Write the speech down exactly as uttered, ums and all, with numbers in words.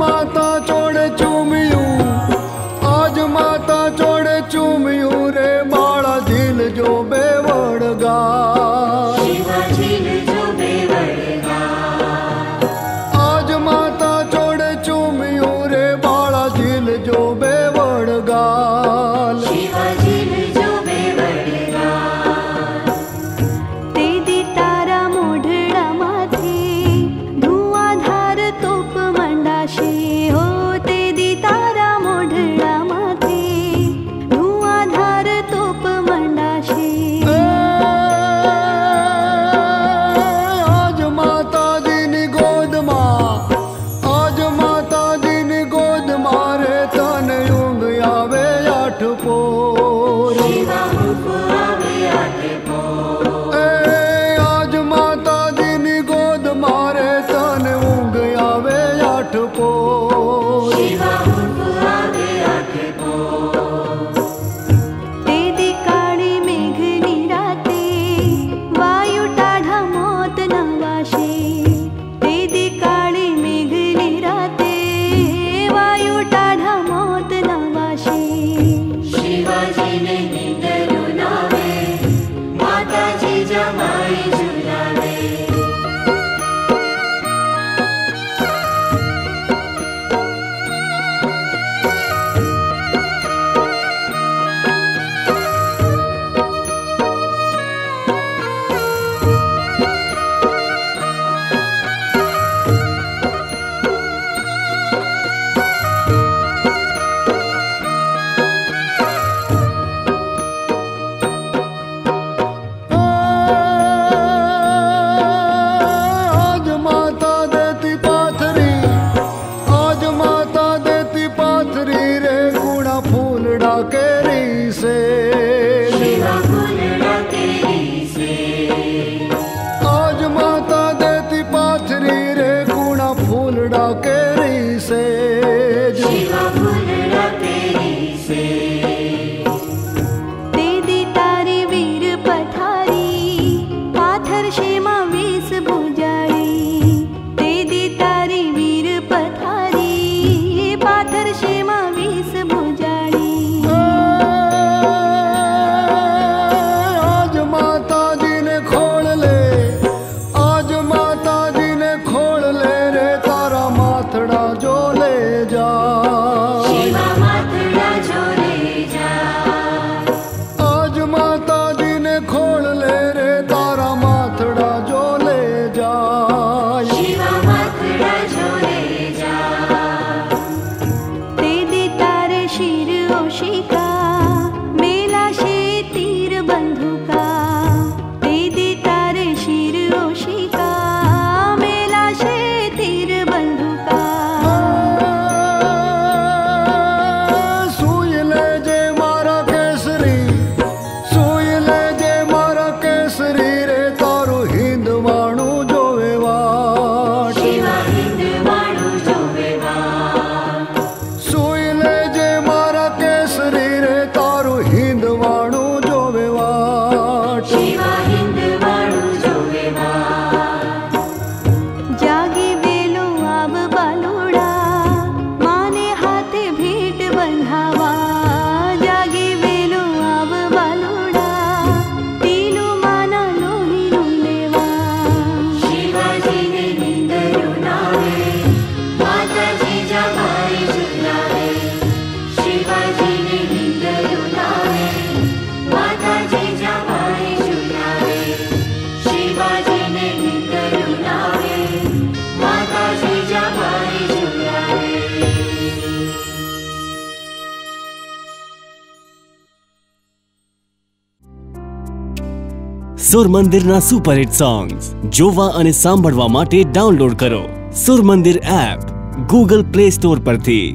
माता छोड़े चूमियूं आज माता સુર મંદિરના સુપરહિટ સોંગ્સ જોવા અને સાંભળવા માટે ડાઉનલોડ કરો સુર મંદિર એપ ગૂગલ પ્લે સ્ટોર પરથી।